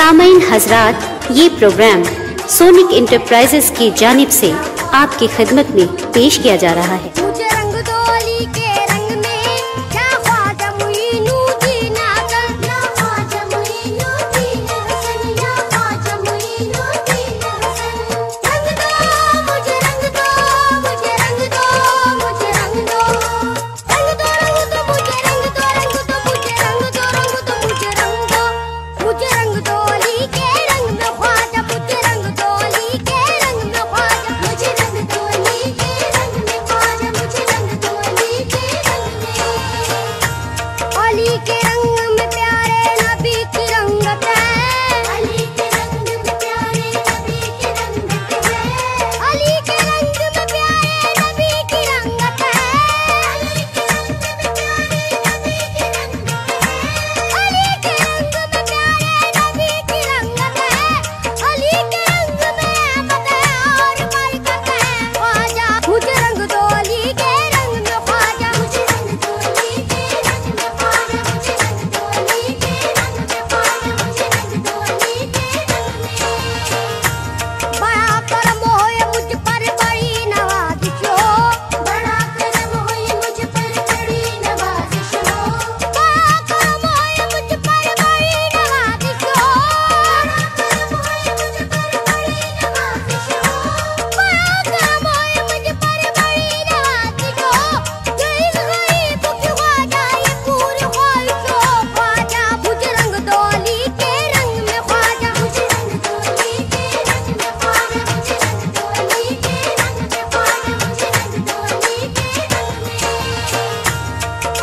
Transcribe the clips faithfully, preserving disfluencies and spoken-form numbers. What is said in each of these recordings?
सामईन हजरात, ये programme sonic enterprises की जानिब से आपकी खिदमत में पेश किया जा रहा है।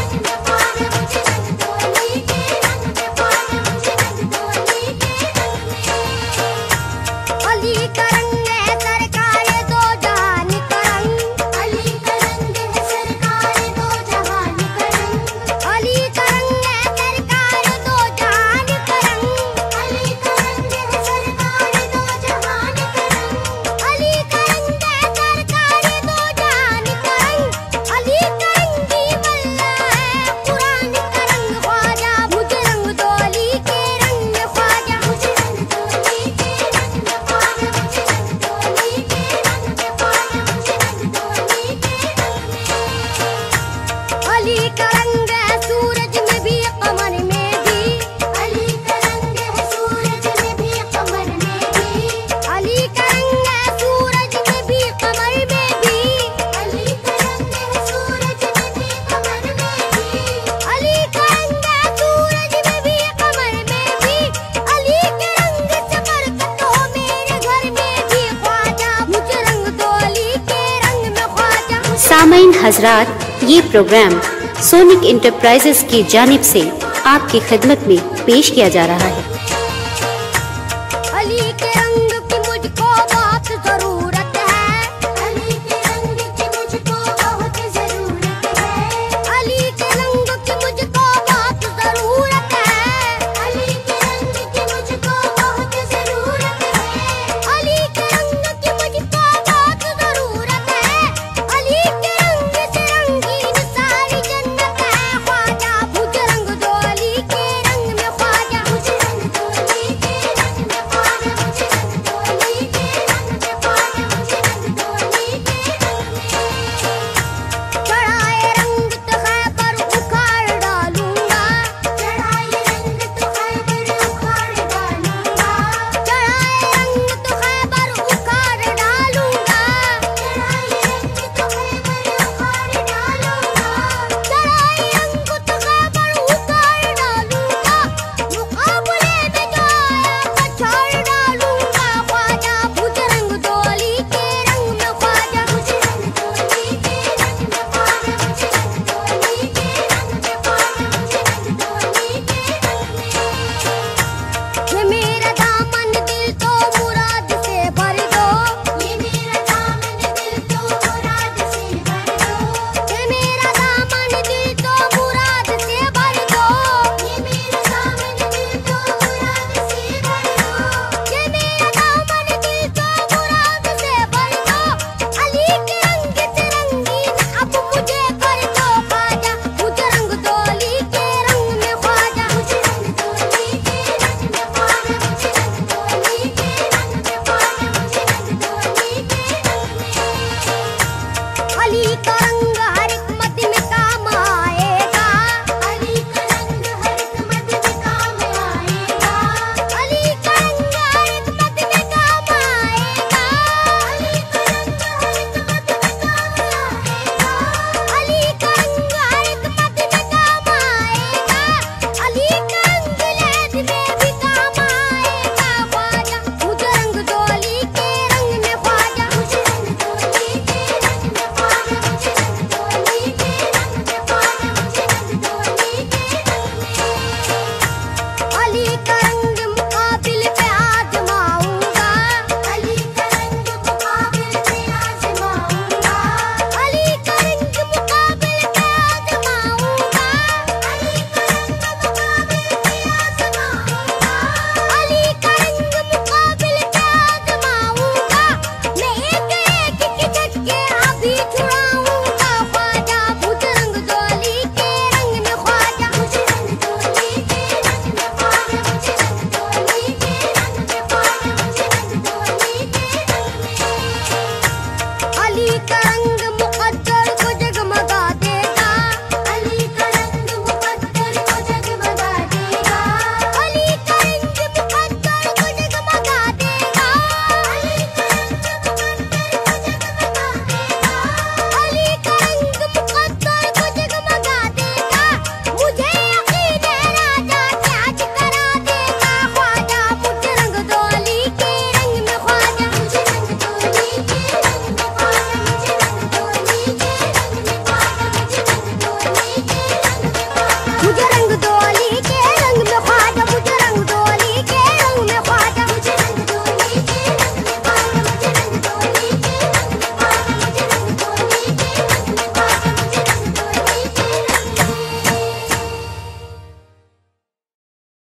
का रंग है सरकार दो जहान का रंग, अली का रंग ही वल्लाह है कुरान का रंग, ख्वाजा मुझे रंग दो अली के रंग में, ख्वाजा मुझे रंग दो अली के रंग में, ख्वाजा मुझे रंग दो अली के रंग में, ख्वाजा मुझे रंग दो अली के रंग में। अली का रंग है सूरज में भी कमर में भी, अली का रंग है सूरज में भी कमर में भी, अली का रंग है सूरज में भी कमर में भी, अली का रंग है सूरज में भी कमर में भी, अली का रंग है सूरज में भी कमर में भी, अली के रंग से बरकत हो मेरे घर में भी, ख्वाजा मुझे रंग दो अली के रंग में, ख्वाजा मुझे। सामईन हजरात, ये प्रोग्राम सोनिक इंटरप्राइजेज की जानिब से आपकी खिदमत में पेश किया जा रहा है।